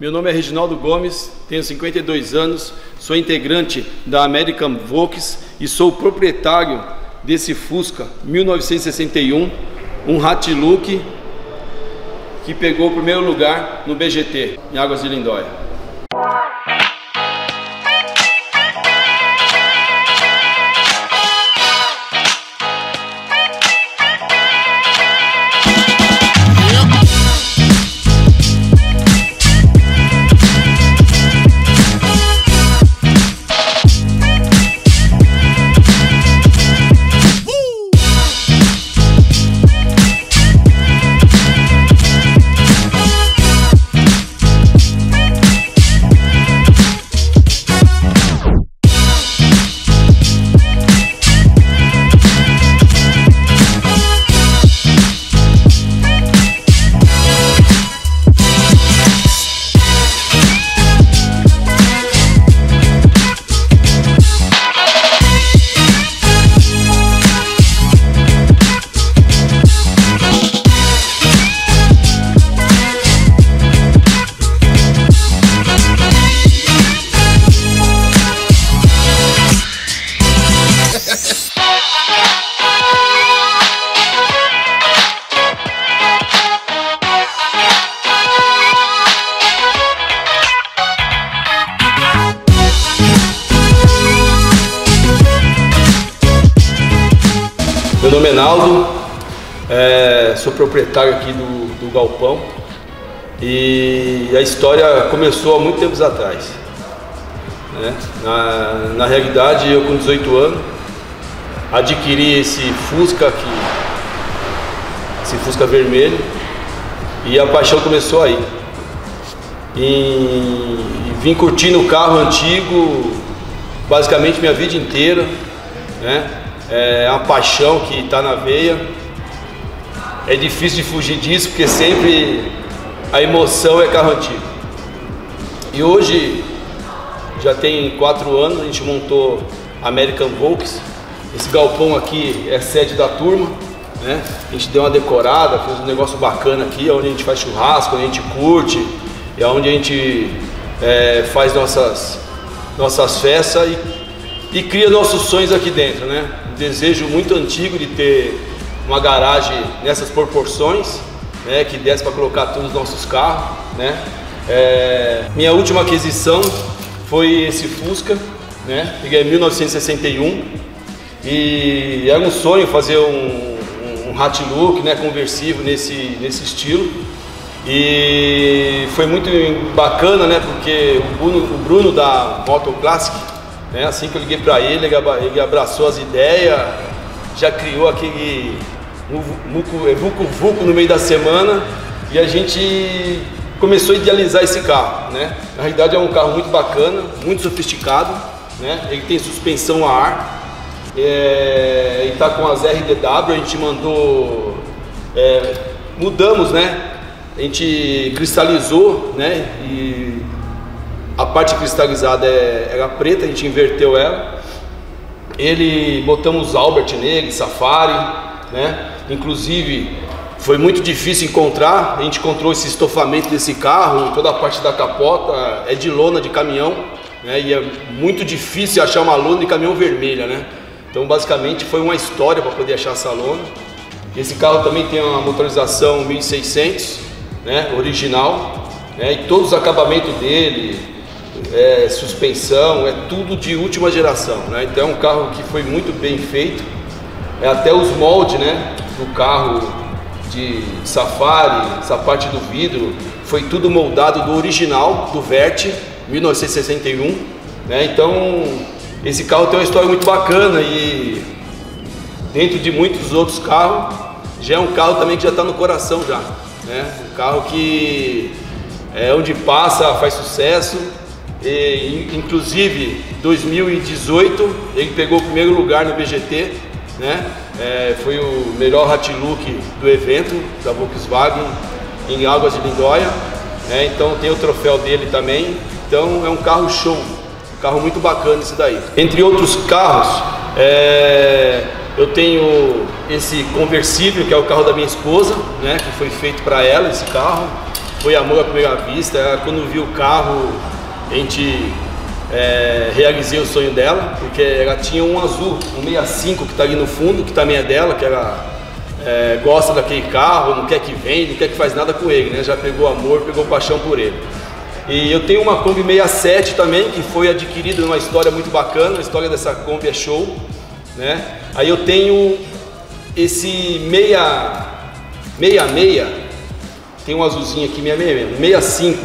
Meu nome é Reginaldo Gomes, tenho 52 anos, sou integrante da American Volks e sou proprietário desse Fusca 1961, um Ratlook que pegou o primeiro lugar no BGT, em Águas de Lindóia. Meu nome é Naldo, sou proprietário aqui do galpão e a história começou há muito tempo atrás, né? Na realidade, eu com 18 anos adquiri esse Fusca aqui, esse Fusca vermelho, e a paixão começou aí. E vim curtindo o carro antigo basicamente minha vida inteira, né? É uma paixão que está na veia, é difícil de fugir disso porque sempre a emoção é carro antigo. E hoje, já tem 4 anos, a gente montou a American Volks. Esse galpão aqui é sede da turma, né? A gente deu uma decorada, fez um negócio bacana aqui, onde a gente faz churrasco, onde a gente curte, é onde a gente faz nossas festas e cria nossos sonhos aqui dentro, né? Desejo muito antigo de ter uma garagem nessas proporções, né, que desse para colocar todos os nossos carros, né? Minha última aquisição foi esse Fusca, né? Peguei em 1961 e era um sonho fazer um Ratlook, né, conversível nesse estilo, e foi muito bacana, né, porque o Bruno da Motor Classic, né, assim que eu liguei para ele abraçou as ideias, já criou aquele vucu-vucu no meio da semana e a gente começou a idealizar esse carro, né? Na realidade é um carro muito bacana, muito sofisticado, né? Ele tem suspensão a ar e está com as RDW, a gente mandou, mudamos, né? A gente cristalizou, né? E a parte cristalizada era preta, a gente inverteu ela. Botamos Albert nele, Safari, né? Inclusive foi muito difícil encontrar, a gente encontrou esse estofamento desse carro, toda a parte da capota é de lona de caminhão, né? E é muito difícil achar uma lona de caminhão vermelha, né? Então basicamente foi uma história para poder achar essa lona. Esse carro também tem uma motorização 1600, né? Original, né? E todos os acabamentos dele, suspensão, é tudo de última geração, né? Então é um carro que foi muito bem feito, até os moldes, né, do carro de Safari, essa parte do vidro, foi tudo moldado do original, do Vert, 1961, né? Então esse carro tem uma história muito bacana e dentro de muitos outros carros, já é um carro também que já está no coração já, né? Um carro que é onde passa, faz sucesso. E, inclusive, 2018 ele pegou o primeiro lugar no BGT, né? Foi o melhor Ratlook do evento da Volkswagen em Águas de Lindóia, né? Então tem o troféu dele também. Então é um carro show, um carro muito bacana esse daí. Entre outros carros, eu tenho esse conversível que é o carro da minha esposa, né? Que foi feito para ela esse carro. foi amor à primeira vista. Ela, quando viu o carro, a gente realizei o sonho dela, porque ela tinha um azul, um 65 que está ali no fundo, que também é dela, que ela gosta daquele carro, não quer que venda, não quer que faz nada com ele, né? Já pegou amor, pegou paixão por ele. E eu tenho uma Kombi 67 também, que foi adquirida numa história muito bacana, a história dessa Kombi é show, né? Aí eu tenho esse 66, tem um azulzinho aqui, 65,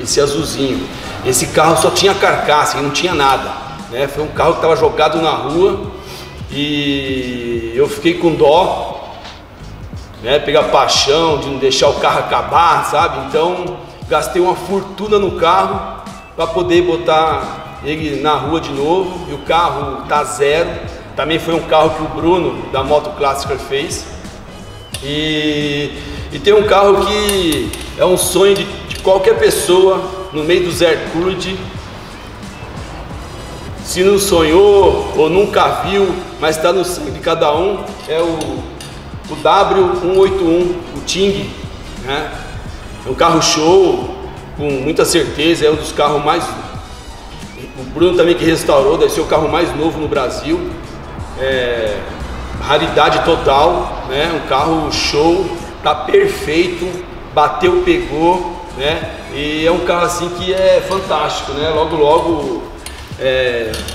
esse azulzinho. Esse carro só tinha carcaça, não tinha nada, né? Foi um carro que estava jogado na rua e eu fiquei com dó, né? Pegar paixão de não deixar o carro acabar, sabe? Então gastei uma fortuna no carro para poder botar ele na rua de novo, e o carro tá zero. Também foi um carro que o Bruno da Motor Classic fez. E tem um carro que é um sonho de qualquer pessoa. No meio do Zé Curd, se não sonhou ou nunca viu, mas está no sangue de cada um, é o W181, o Ting, né? É um carro show, com muita certeza, é um dos carros mais... O Bruno também que restaurou, deve ser o carro mais novo no Brasil, raridade total, né? Um carro show, tá perfeito, bateu, pegou, né? E é um carro assim que é fantástico, né? Logo logo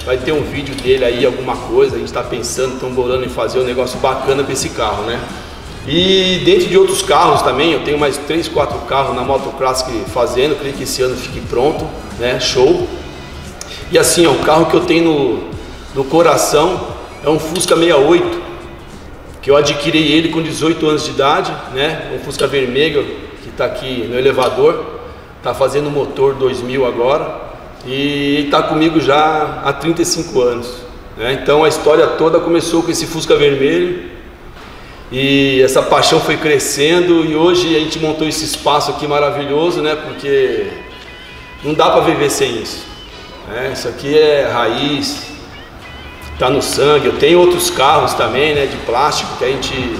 vai ter um vídeo dele aí, alguma coisa, a gente está pensando, estamos bolando em fazer um negócio bacana com esse carro, né? E dentro de outros carros também, eu tenho mais 3, 4 carros na Motor Classic fazendo, creio que esse ano fique pronto, né? Show! E assim, ó, o carro que eu tenho no coração é um Fusca 68, que eu adquiri ele com 18 anos de idade, né? Um Fusca vermelho que está aqui no elevador. Tá fazendo motor 2000 agora e tá comigo já há 35 anos, né? Então a história toda começou com esse Fusca vermelho e essa paixão foi crescendo, e hoje a gente montou esse espaço aqui maravilhoso, né? Porque não dá para viver sem isso, né? Isso aqui é raiz, tá no sangue. Eu tenho outros carros também, né? De plástico que a gente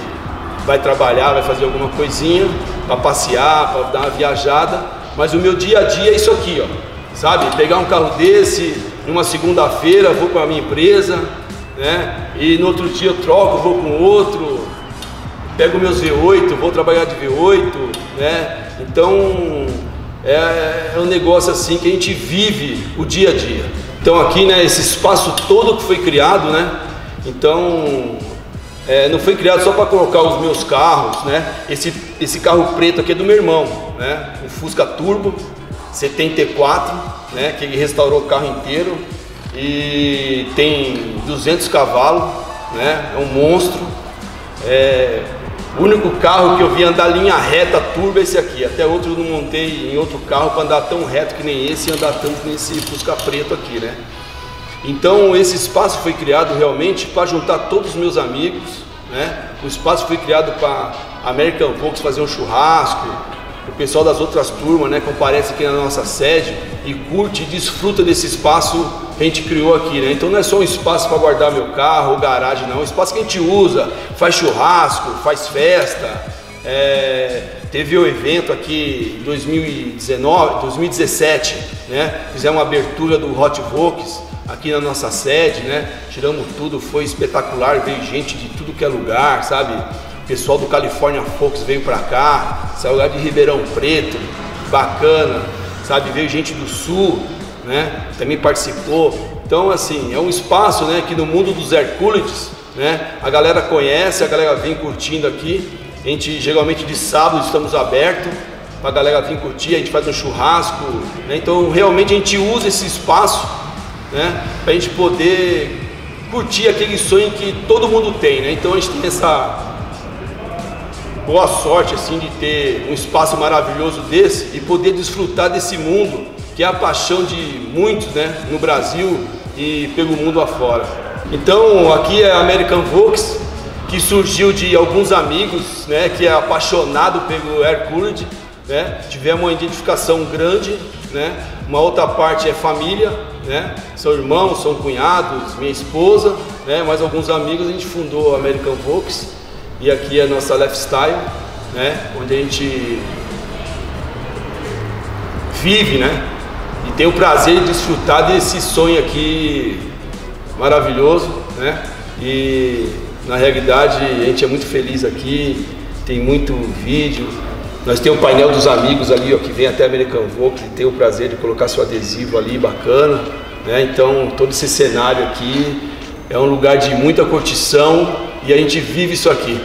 vai trabalhar, vai fazer alguma coisinha para passear, para dar uma viajada. Mas o meu dia a dia é isso aqui, ó, sabe? Pegar um carro desse, numa segunda-feira vou para a minha empresa, né? E no outro dia eu troco, vou com outro, pego meus V8, vou trabalhar de V8, né? Então é um negócio assim que a gente vive o dia a dia. Então aqui, né, esse espaço todo que foi criado, né? Então não foi criado só para colocar os meus carros, né? Esse carro preto aqui é do meu irmão, né? O Fusca Turbo 74, né? Que ele restaurou o carro inteiro e tem 200 cavalos, né? É um monstro. O único carro que eu vi andar linha reta turbo é esse aqui. Até outro eu não montei em outro carro para andar tão reto que nem esse e andar tanto nesse Fusca preto aqui, né? Então esse espaço foi criado realmente para juntar todos os meus amigos, né? O espaço foi criado para a American Volks fazer um churrasco, o pessoal das outras turmas, né, comparece aqui na nossa sede e curte e desfruta desse espaço que a gente criou aqui, né? Então não é só um espaço para guardar meu carro ou garagem, não. É um espaço que a gente usa, faz churrasco, faz festa. Teve o evento aqui em 2017, né? Fizemos uma abertura do Hot Vox aqui na nossa sede, né? Tiramos tudo, foi espetacular, veio gente de tudo que é lugar, sabe? O pessoal do California Fox veio pra cá, saiu lá de Ribeirão Preto, bacana, sabe? Veio gente do Sul, né? Também participou. Então, assim, é um espaço, né, que no mundo dos Hercules, né, a galera conhece, a galera vem curtindo aqui. A gente, geralmente, de sábado estamos abertos pra galera vir curtir, a gente faz um churrasco, né? Então, realmente, a gente usa esse espaço, né, para a gente poder curtir aquele sonho que todo mundo tem, né? Então a gente tem essa boa sorte assim de ter um espaço maravilhoso desse e poder desfrutar desse mundo que é a paixão de muitos, né, no Brasil e pelo mundo afora. Então aqui é a American Volks, que surgiu de alguns amigos, né, que é apaixonado pelo Hercules, né? Tivemos uma identificação grande, né? Uma outra parte é família, né? São irmãos, são cunhados, minha esposa, né? Mais alguns amigos. A gente fundou a American Volks e aqui é a nossa lifestyle, né? Onde a gente vive, né? E tem o prazer de desfrutar desse sonho aqui maravilhoso, né? E na realidade a gente é muito feliz aqui, tem muito vídeo. Nós temos o painel dos amigos ali, ó, que vem até American Volks, que tem o prazer de colocar seu adesivo ali, bacana, né? Então todo esse cenário aqui é um lugar de muita curtição e a gente vive isso aqui.